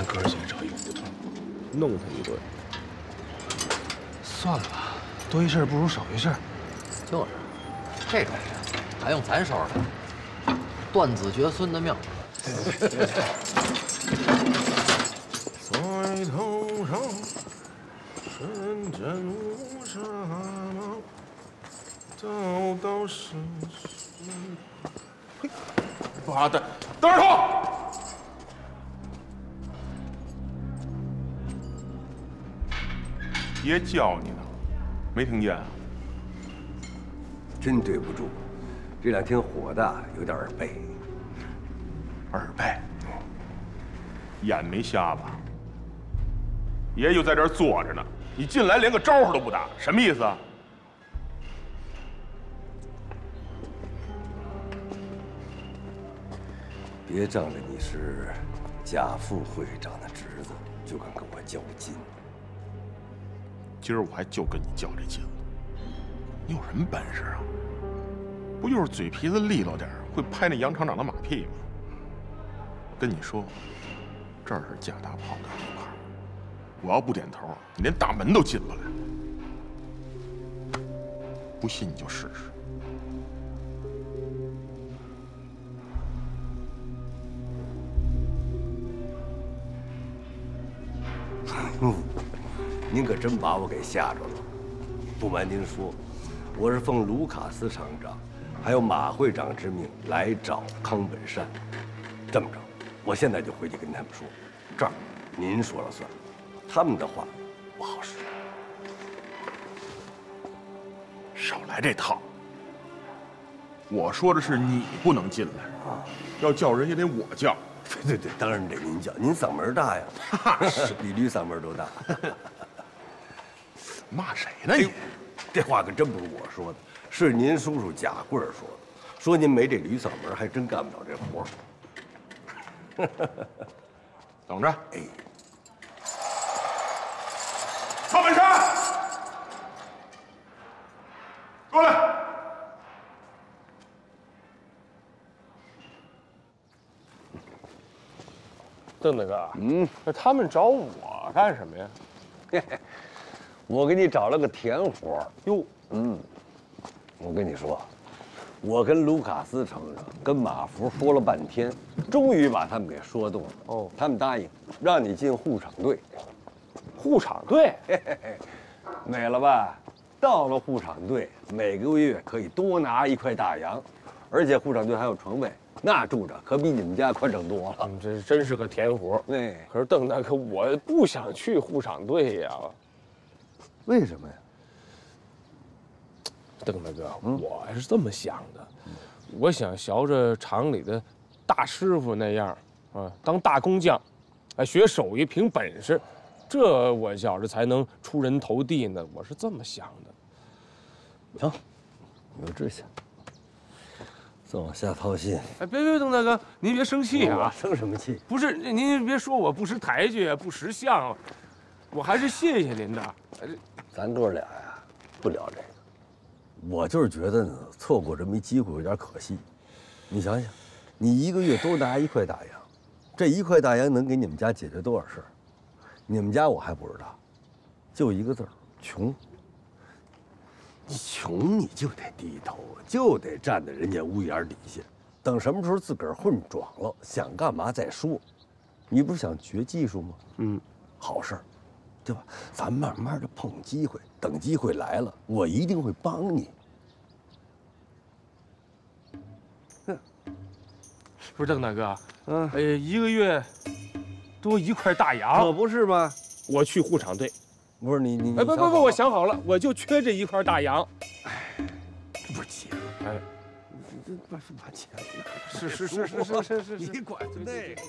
咱哥儿几个找永不痛，弄他一顿。算了吧，多一事不如少一事。就是，这种事还用咱收拾他？断子绝孙的命。在头上，深圳无沙漠，找到是谁？妈的，邓二头！ 爷叫你呢，没听见啊？真对不住，这两天火的有点耳背。耳背？眼没瞎吧？爷就在这儿坐着呢，你进来连个招呼都不打，什么意思啊？别仗着你是贾副会长的侄子，就敢跟我较劲。 今儿我还就跟你较这劲了，你有什么本事啊？不就是嘴皮子利落点，会拍那杨厂长的马屁吗？跟你说，这儿是贾大炮的地盘，我要不点头，你连大门都进不来。不信你就试试。您可真把我给吓着了。不瞒您说，我是奉卢卡斯厂长，还有马会长之命来找康本山。这么着，我现在就回去跟他们说，这儿您说了算，他们的话不好使。少来这套！我说的是你不能进来啊，要叫人也得我叫。对对对，当然得您叫，您嗓门大呀，比驴嗓门都大。 骂谁呢你？这话可真不是我说的，是您叔叔贾贵儿说的，说您没这驴嗓门，还真干不了这活儿。等着，哎，康本山，过来。邓大哥，那他们找我干什么呀？嘿嘿。 我给你找了个甜活儿哟，我跟你说，我跟卢卡斯厂长、跟马福说了半天，终于把他们给说动了。哦，他们答应让你进护厂队。护厂队，嘿嘿嘿，美了吧？到了护厂队，每个月可以多拿一块大洋，而且护厂队还有床位，那住着可比你们家宽敞多了。这真是个甜活儿。对，可是邓大哥，我不想去护厂队呀。 为什么呀，邓大哥？我是这么想的，我想学着厂里的大师傅那样啊，当大工匠，哎，学手艺凭本事，这我觉着才能出人头地呢。我是这么想的。成，有志向，再往下操心。哎，别，邓大哥，您别生气啊！生什么气？不是，您别说我不识抬举，不识相，我还是谢谢您的。 咱哥俩呀，不聊这个。我就是觉得呢，错过这么一机会有点可惜。你想想，你一个月多拿一块大洋，这一块大洋能给你们家解决多少事儿？你们家我还不知道，就一个字儿穷。你穷你就得低头，就得站在人家屋檐底下，等什么时候自个儿混壮了，想干嘛再说。你不是想学技术吗？好事儿。 对吧？咱慢慢的碰机会，等机会来了，我一定会帮你。不是邓大哥，一个月多一块大洋，可不是吗？我去护厂队，不是你，哎，不，我想好了，我就缺这一块大洋。哎，这不是急了，哎，这把钱，是，你管那个。